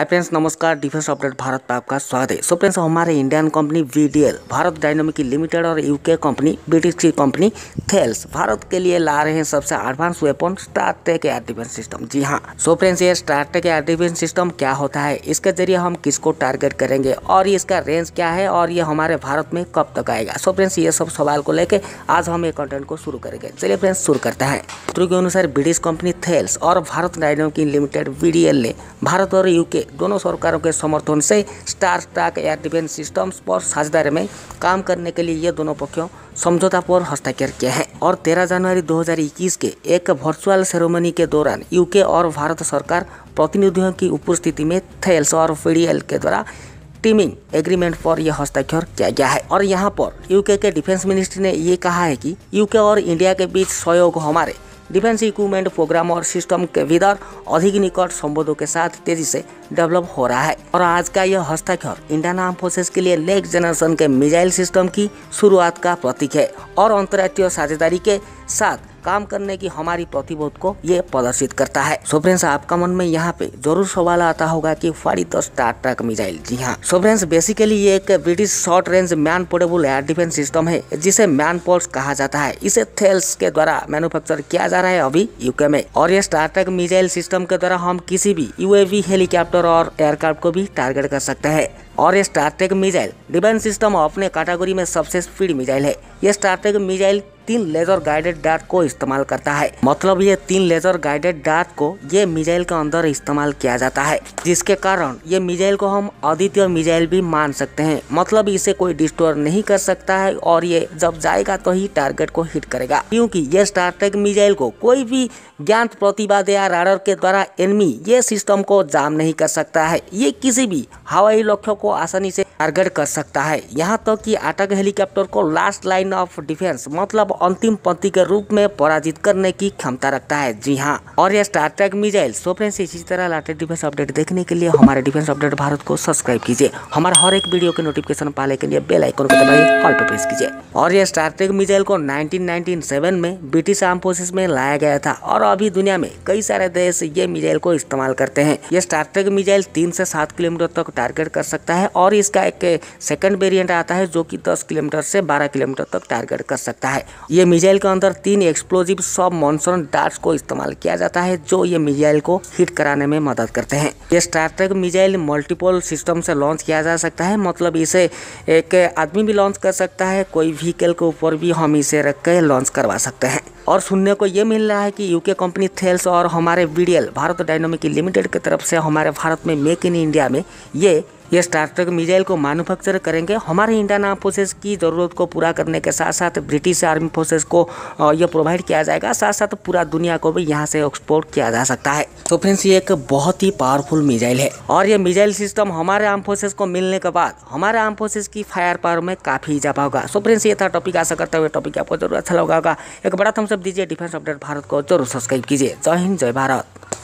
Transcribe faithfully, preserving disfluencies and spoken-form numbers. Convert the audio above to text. हाय friends, नमस्कार। Defence update Bharat पर आपका स्वागत है। सो फ्रेंड्स, हमारे Indian company VDL, Bharat dynamic limited और यूके कंपनी ब्रिटिश की कंपनी थेल्स भारत के लिए ला रहे हैं सबसे advance weapon Starstreak air defence system. जी हाँ, सो फ्रेंड्स, ये स्टारस्ट्रेक एयर डिफेंस सिस्टम क्या होता है, इसके जरिए हम किसको टारगेट करेंगे और इसका रेंज क्या है और ये हमारे भारत में कब तक आएगा। सो फ्रेंड्स, ये सब सवाल को लेकर आज हम ये कंटेंट को शुरू करेंगे। चलिए फ्रेंड्स, शुरू करते हैं। सूत्रों के अनुसार ब्रिटिश कंपनी थेल्स और भारत डायनामिक लिमिटेड वीडीएल ने भारत और यूके दोनों सरकारों के समर्थन से स्टारस्ट्रेक एयर डिफेंस सिस्टम्स पर साझेदारी में काम करने के लिए ये दोनों पक्षों समझौता पर हस्ताक्षर किया है। और तेरह जनवरी दो हज़ार इक्कीस के एक वर्चुअल सेरेमनी के दौरान यूके और भारत सरकार प्रतिनिधियों की उपस्थिति में थेल्स और वीडीएल के द्वारा टीमिंग एग्रीमेंट पर यह हस्ताक्षर किया गया है। और यहाँ पर यूके के डिफेंस मिनिस्ट्री ने ये कहा है कि यूके और इंडिया के बीच सहयोग हमारे डिफेंस इक्विपमेंट प्रोग्राम और सिस्टम के भीतर अधिक निकट संबंधों के साथ तेजी से डेवलप हो रहा है। और आज का यह हस्ताक्षर इंडियन आर्म फोर्सेस के लिए नेक्स्ट जनरेशन के मिसाइल सिस्टम की शुरुआत का प्रतीक है और अंतर्राष्ट्रीय साझेदारी के साथ काम करने की हमारी प्रतिबद्ध को ये प्रदर्शित करता है। सो फ्रेंड्स, आपका मन में यहाँ पे जरूर सवाल आता होगा कि फाड़ी तो स्टारस्ट्रेक मिसाइल। जी हाँ, सो फ्रेंड्स, बेसिकली ये एक British short range man portable air defence system है जिसे मैनपैड्स कहा जाता है। इसे थेल्स के द्वारा मैन्युफैक्चर किया जा रहा है अभी यूके में। और ये स्टारस्ट्रेक मिसाइल सिस्टम के द्वारा हम किसी भी यूएवी, हेलीकॉप्टर और एयरक्राफ्ट को भी टारगेट कर सकते हैं। और ये स्टारस्ट्रेक मिसाइल डिफेंस सिस्टम अपने कैटेगरी में सबसे स्पीड मिसाइल है। ये स्टारस्ट्रेक मिसाइल तीन लेजर गाइडेड डार्ट को इस्तेमाल करता है। मतलब ये तीन लेजर गाइडेड डार्ट को ये मिसाइल के अंदर इस्तेमाल किया जाता है, जिसके कारण ये मिसाइल को हम अद्वितीय मिसाइल भी मान सकते हैं। मतलब इसे कोई डिस्ट्रॉय नहीं कर सकता है और ये जब जाएगा तो ही टारगेट को हिट करेगा, क्योंकि ये स्टारस्ट्रेक मिसाइल को कोई भी ज्ञात प्रतिवाद या राडार के द्वारा एनिमी ये सिस्टम को जाम नहीं कर सकता है। ये किसी भी हवाई लक्ष्य को आसानी से टारगेट कर सकता है, यहाँ तक तो कि अटैक हेलीकॉप्टर को लास्ट लाइन ऑफ डिफेंस मतलब अंतिम पंक्ति के रूप में पराजित करने की क्षमता रखता है। जी हाँ, और यह स्टारस्ट्रेक मिसाइल। सो फ्रेंड्स, इसी तरह लेटेस्ट डिफेंस अपडेट देखने के लिए हमारे डिफेंस अपडेट भारत को सब्सक्राइब कीजिए। हमारे हर एक वीडियो के नोटिफिकेशन पाने के लिए बेल आइकन को दबाइए, ऑल पर प्रेस कीजिए। और यह स्टारस्ट्रेक मिसाइल को नाइनटीन नाइनटी सेवन में ब्रिटिश आर्म फोर्सेस में लाया गया था और अभी दुनिया में कई सारे देश ये मिसाइल को इस्तेमाल करते हैं। यह स्टारस्ट्रेक मिसाइल तीन से सात किलोमीटर तक टारगेट कर सकता है और इसका एक सेकंड वेरिएंट आता है जो कि दस किलोमीटर से बारह किलोमीटर तक टारगेट कर सकता है। ये मिसाइल के अंदर तीन एक्सप्लोजिव सब मॉन्सून डार्ट्स को इस्तेमाल किया जाता है जो ये मिसाइल को हिट कराने में मदद करते हैं। ये स्टारस्ट्रेक मिसाइल मल्टीपल सिस्टम से लॉन्च किया जा सकता है। मतलब इसे एक आदमी भी लॉन्च कर सकता है, कोई व्हीकल के ऊपर भी हम इसे रख कर लॉन्च करवा सकते हैं। और सुनने को ये मिल रहा है कि यूके कंपनी थेल्स और हमारे वीडीएल, भारत डायनामिक लिमिटेड की तरफ से हमारे भारत में मेक इन इंडिया में ये ये स्टारस्ट्रेक मिसाइल को मैन्युफैक्चर करेंगे। हमारे इंडियन आर्म फोर्सेस की ज़रूरत को पूरा करने के साथ साथ ब्रिटिश आर्मी फोर्सेस को यह प्रोवाइड किया जाएगा, साथ साथ पूरा दुनिया को भी यहाँ से एक्सपोर्ट किया जा सकता है। तो फ्रेंड्स, ये एक बहुत ही पावरफुल मिसाइल है और ये मिसाइल सिस्टम हमारे आर्म फोर्सेस को मिलने के बाद हमारे आर्म फोर्सेस की फायर पावर में काफ़ी इजाफा होगा। सो फ्रेंड्स, ये था टॉपिक। आशा करते हुए टॉपिक आपको जरूर अच्छा लगा होगा। एक बड़ा थम्स अप दीजिए, डिफेंस अपडेट भारत को जरूर सब्सक्राइब कीजिए। जय हिंद, जय भारत।